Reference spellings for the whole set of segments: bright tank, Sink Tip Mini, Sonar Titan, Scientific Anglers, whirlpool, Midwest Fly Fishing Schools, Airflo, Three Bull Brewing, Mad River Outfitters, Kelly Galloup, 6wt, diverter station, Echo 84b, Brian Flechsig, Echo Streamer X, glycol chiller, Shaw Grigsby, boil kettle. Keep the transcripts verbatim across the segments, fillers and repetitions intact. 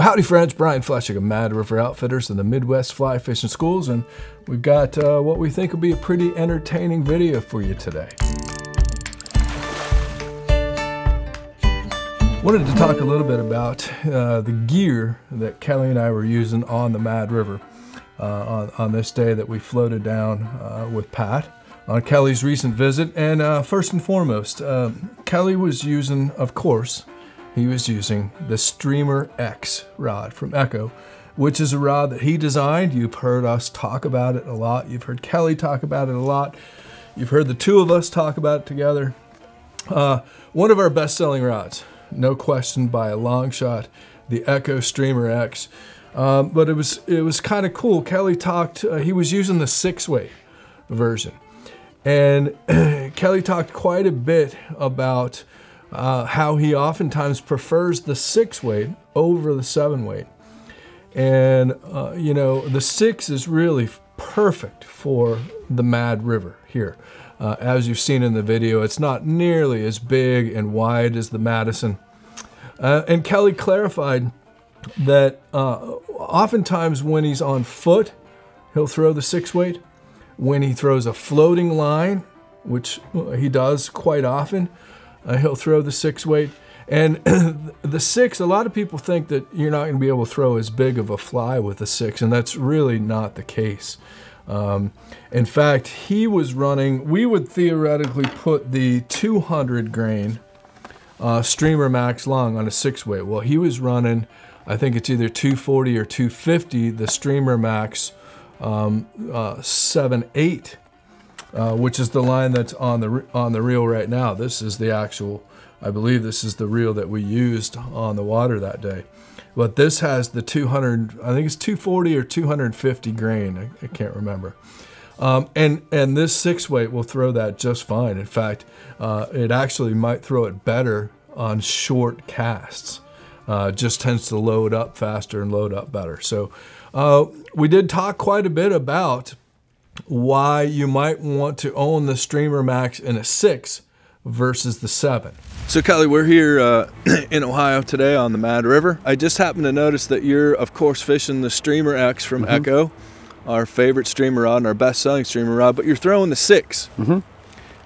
Well, howdy friends, Brian Flechsig of Mad River Outfitters and the Midwest Fly Fishing Schools, and we've got uh, what we think will be a pretty entertaining video for you today. Wanted to talk a little bit about uh, the gear that Kelly and I were using on the Mad River uh, on, on this day that we floated down uh, with Pat on Kelly's recent visit. And uh, first and foremost, uh, Kelly was using, of course, he was using the Streamer X rod from Echo, which is a rod that he designed. You've heard us talk about it a lot. You've heard Kelly talk about it a lot. You've heard the two of us talk about it together. Uh, one of our best-selling rods, no question by a long shot, the Echo Streamer X. Um, but it was it was kind of cool. Kelly talked. Uh, he was using the six-way version, and Kelly talked quite a bit about Uh, how he oftentimes prefers the six weight over the seven weight. And uh, you know, the six is really perfect for the Mad River here. Uh, as you've seen in the video, it's not nearly as big and wide as the Madison. Uh, and Kelly clarified that uh, oftentimes when he's on foot, he'll throw the six weight. When he throws a floating line, which he does quite often, Uh, he'll throw the six weight. And the six, a lot of people think that you're not going to be able to throw as big of a fly with a six, and that's really not the case. Um, in fact, he was running, we would theoretically put the two hundred grain uh, Streamer Max Long on a six weight. Well, he was running, I think it's either two forty or two fifty, the Streamer Max um, uh, seven eight. Uh, which is the line that's on the on the reel right now. This is the actual, I believe this is the reel that we used on the water that day. But this has the two hundred, I think it's two forty or two hundred fifty grain, I, I can't remember. Um, and, and this six weight will throw that just fine. In fact, uh, it actually might throw it better on short casts. Uh, just tends to load up faster and load up better. So uh, we did talk quite a bit about why you might want to own the Streamer Max in a six versus the seven. So Kelly, we're here uh, in Ohio today on the Mad River. I just happened to notice that you're, of course, fishing the Streamer X from mm-hmm. Echo, our favorite streamer rod and our best-selling streamer rod, but you're throwing the six. Mm-hmm.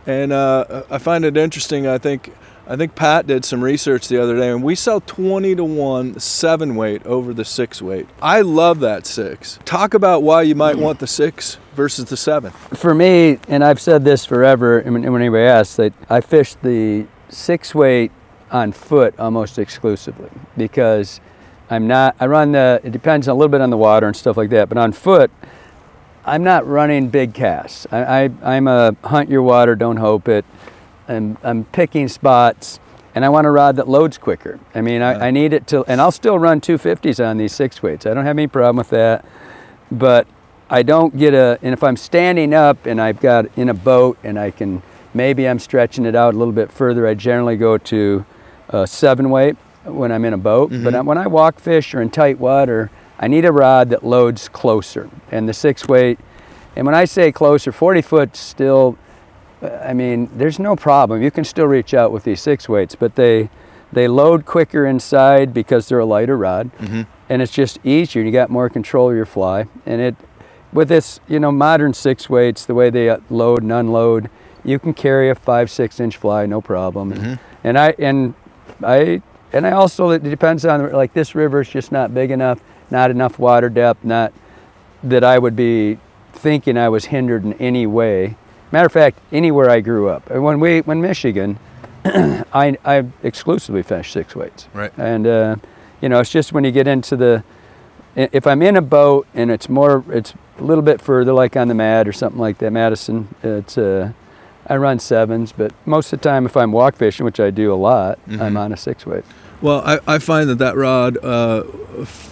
And uh, I find it interesting. I think I think Pat did some research the other day, and we sell twenty to one seven weight over the six weight. I love that six. Talk about why you might want the six versus the seven. For me, and I've said this forever, and when anybody asks, that I fish the six weight on foot almost exclusively because I'm not, I run the, it depends a little bit on the water and stuff like that, but on foot, I'm not running big casts. I, I, I'm a hunt your water, don't hope it. And I'm picking spots, and I want a rod that loads quicker. I mean, I, yeah. I need it to, and I'll still run two fifties on these six weights. I don't have any problem with that, but I don't get a, and if I'm standing up and I've got in a boat and I can, maybe I'm stretching it out a little bit further, I generally go to a seven weight when I'm in a boat. Mm-hmm. But when I walk fish or in tight water, I need a rod that loads closer. And the six weight, and when I say closer, forty foot still, I mean, there's no problem. You can still reach out with these six weights, but they they load quicker inside because they're a lighter rod, mm-hmm. and it's just easier. You got more control of your fly, and it with this, you know, modern six weights, the way they load and unload, you can carry a five six inch fly no problem. Mm-hmm. And I and I and I also, it depends on, like, this river is just not big enough, not enough water depth, not that I would be thinking I was hindered in any way. Matter of fact, anywhere I grew up, when we, when Michigan, I, I exclusively fished six weights. Right. And uh, you know, it's just when you get into the, if I'm in a boat and it's more, it's a little bit further, like on the Mad or something like that, Madison. It's uh, I run sevens, but most of the time, if I'm walk fishing, which I do a lot, mm-hmm. I'm on a six weight. Well, I, I find that that rod uh,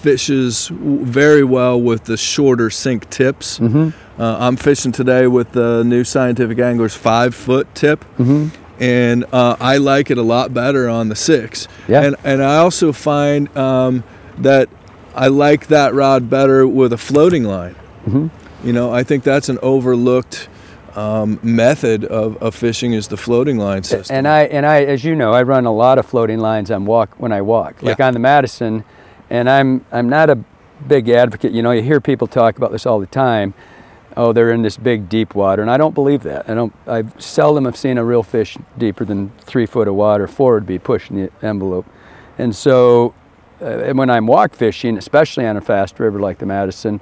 fishes very well with the shorter sink tips. Mm-hmm. uh, I'm fishing today with the new Scientific Anglers five-foot tip, mm-hmm. and uh, I like it a lot better on the six. Yeah. And, and I also find um, that I like that rod better with a floating line. Mm-hmm. You know, I think that's an overlooked Um, method of, of fishing, is the floating line system. And I, and I, as you know, I run a lot of floating lines on walk when I walk, like yeah. on the Madison, And I'm, I'm not a big advocate. You know, you hear people talk about this all the time. Oh, they're in this big deep water, and I don't believe that. I don't. I seldom have seen a real fish deeper than three foot of water. Four would be pushing the envelope. And so, uh, and when I'm walk fishing, especially on a fast river like the Madison,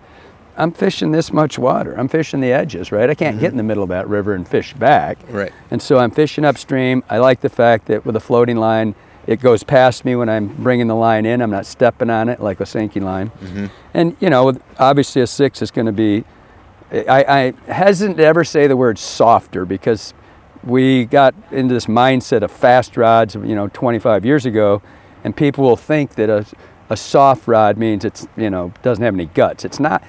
I'm fishing this much water. I'm fishing the edges, right? I can't mm-hmm. get in the middle of that river and fish back. Right. And so I'm fishing upstream. I like the fact that with a floating line, it goes past me when I'm bringing the line in. I'm not stepping on it like a sinking line. Mm-hmm. And you know, obviously a six is going to be. I, I hesitant to ever say the word softer, because we got into this mindset of fast rods, you know, twenty-five years ago, and people will think that a, a soft rod means it's, you know, doesn't have any guts. It's not.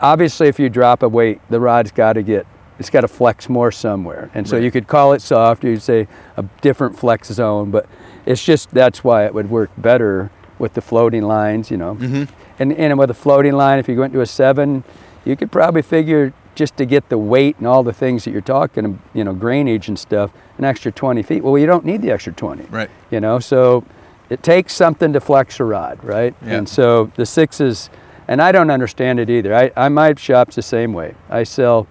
Obviously, if you drop a weight, the rod's got to get, it's got to flex more somewhere. And so right. you could call it soft, you'd say a different flex zone, but it's just, that's why it would work better with the floating lines, you know. Mm-hmm. And, and with a floating line, if you went to a seven, you could probably figure, just to get the weight and all the things that you're talking, you know, grainage and stuff, an extra twenty feet. Well, you don't need the extra twenty. Right. You know, so it takes something to flex a rod, right? Yeah. And so the sixes, and I don't understand it either. I, I my shop's the same way. I sell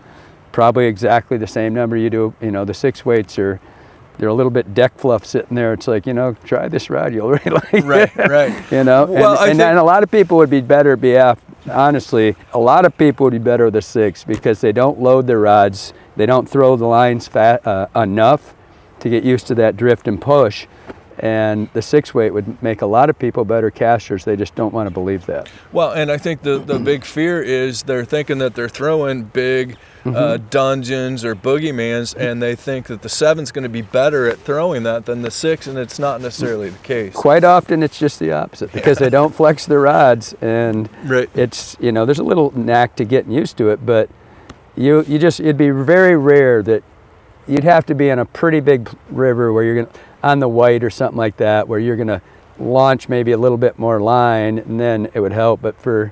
probably exactly the same number you do. You know, the six weights are, they're a little bit deck fluff sitting there. It's like, you know, try this rod, you'll really like it. Right, right. You know, well, and, I and, think... and a lot of people would be better be after. Honestly, a lot of people would be better with a six, because they don't load their rods, they don't throw the lines fat, uh, enough to get used to that drift and push, and the six weight would make a lot of people better casters. They just don't want to believe that. Well, and I think the, the big fear is they're thinking that they're throwing big uh, dungeons or boogeymans, and they think that the seven's going to be better at throwing that than the six, and it's not necessarily the case. Quite often it's just the opposite, because yeah. they don't flex their rods, and right. it's, you know, there's a little knack to getting used to it, but you, you just, it'd be very rare that you'd have to be in a pretty big river where you're going to, on the white or something like that, where you're going to launch maybe a little bit more line, and then it would help. But for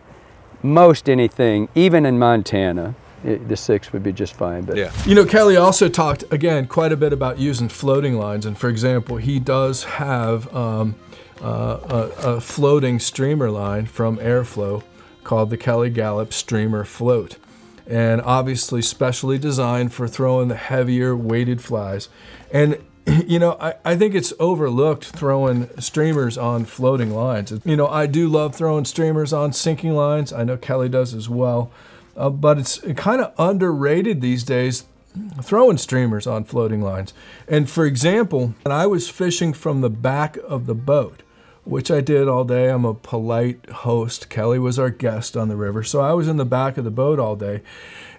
most anything, even in Montana, it, the six would be just fine. But yeah. You know, Kelly also talked, again, quite a bit about using floating lines. And for example, he does have um, uh, a, a floating streamer line from Airflo called the Kelly Galloup Streamer Float, and obviously specially designed for throwing the heavier weighted flies. And you know, I, I think it's overlooked throwing streamers on floating lines. You know, I do love throwing streamers on sinking lines. I know Kelly does as well, uh, but it's kind of underrated these days, throwing streamers on floating lines. And for example, when I was fishing from the back of the boat, which I did all day. I'm a polite host. Kelly was our guest on the river. So I was in the back of the boat all day.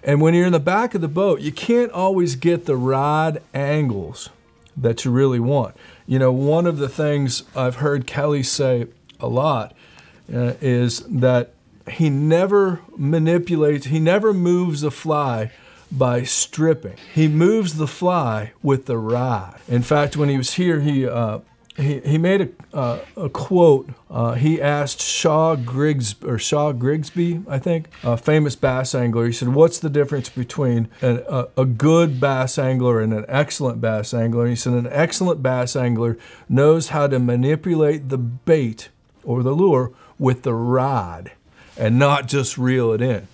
And when you're in the back of the boat, you can't always get the rod angles that you really want. You know, one of the things I've heard Kelly say a lot uh, is that he never manipulates, he never moves a fly by stripping. He moves the fly with the rod. In fact, when he was here, he uh, he, he made a, uh, a quote. Uh, he asked Shaw Grigsby, or Shaw Grigsby, I think, a famous bass angler. He said, "What's the difference between an, a, a good bass angler and an excellent bass angler?" And he said, "An excellent bass angler knows how to manipulate the bait or the lure with the rod, and not just reel it in."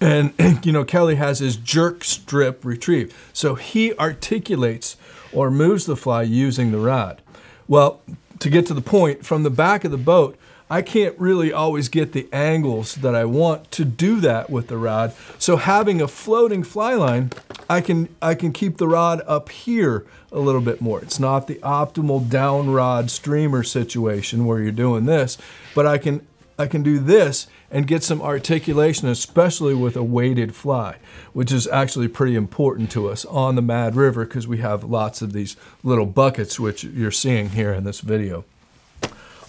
And you know, Kelly has his jerk strip retrieve, so he articulates or moves the fly using the rod. Well, to get to the point, from the back of the boat, I can't really always get the angles that I want to do that with the rod. So having a floating fly line, I can, I can keep the rod up here a little bit more. It's not the optimal down rod streamer situation where you're doing this, but I can, I can do this and get some articulation, especially with a weighted fly, which is actually pretty important to us on the Mad River, because we have lots of these little buckets, which you're seeing here in this video.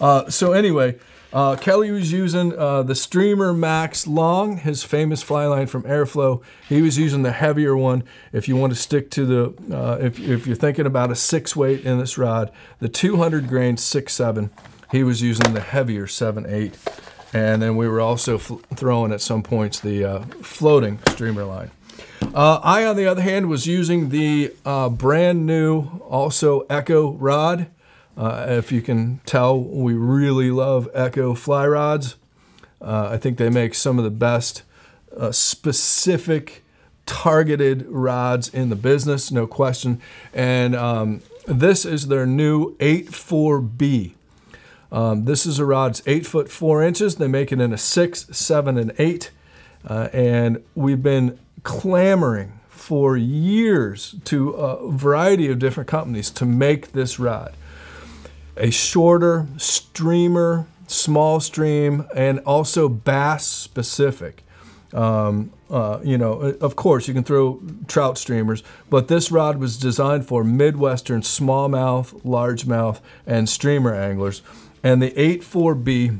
Uh, so anyway, uh, Kelly was using uh, the Streamer Max Long, his famous fly line from Airflo. He was using the heavier one. If you want to stick to the, uh, if, if you're thinking about a six weight in this rod, the two hundred grain six seven, he was using the heavier seven eight. And then we were also throwing at some points the uh, floating streamer line. Uh, I, on the other hand, was using the uh, brand new also Echo rod. Uh, if you can tell, we really love Echo fly rods. Uh, I think they make some of the best uh, specific targeted rods in the business, no question. And um, this is their new eight four B. Um, this is a rod, it's eight foot four inches. They make it in a six, seven, and eight. Uh, and we've been clamoring for years to a variety of different companies to make this rod. A shorter streamer, small stream, and also bass specific. Um, uh, you know, of course you can throw trout streamers, but this rod was designed for Midwestern smallmouth, largemouth, and streamer anglers. And the eight four B,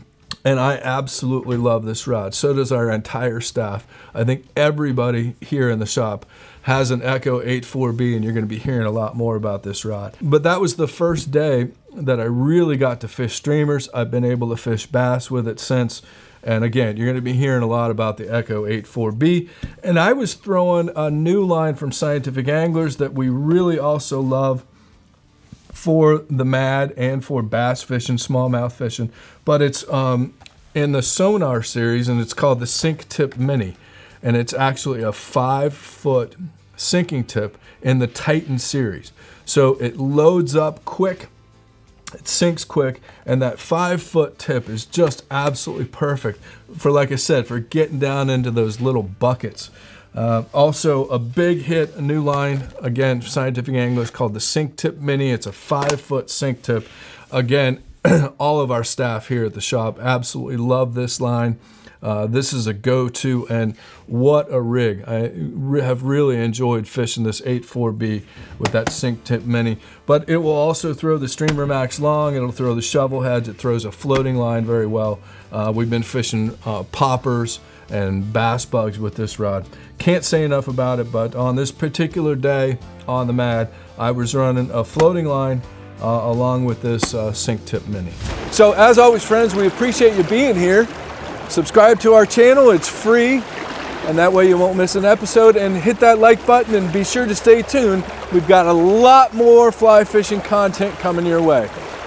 and I absolutely love this rod. So does our entire staff. I think everybody here in the shop has an Echo eight four B, and you're going to be hearing a lot more about this rod. But that was the first day that I really got to fish streamers. I've been able to fish bass with it since. And again, you're going to be hearing a lot about the Echo eight four B. And I was throwing a new line from Scientific Anglers that we really also love for the Mad and for bass fishing, smallmouth fishing. But it's um, in the Sonar series, and it's called the Sink Tip Mini. And it's actually a five-foot sinking tip in the Titan series. So it loads up quick. It sinks quick, and that five foot tip is just absolutely perfect for, like I said, for getting down into those little buckets. Uh, also a big hit, a new line, again, Scientific Anglers, called the Sink Tip Mini. It's a five foot sink tip. Again, all of our staff here at the shop absolutely love this line. Uh, this is a go-to, and what a rig. I re have really enjoyed fishing this eight four B with that Sink Tip Mini. But it will also throw the Streamer Max Long, it'll throw the shovel heads, it throws a floating line very well. Uh, we've been fishing uh, poppers and bass bugs with this rod. Can't say enough about it, but on this particular day on the Mad, I was running a floating line uh, along with this uh, Sink Tip Mini. So as always, friends, we appreciate you being here. Subscribe to our channel, it's free, and that way you won't miss an episode. And hit that like button, and be sure to stay tuned. We've got a lot more fly fishing content coming your way.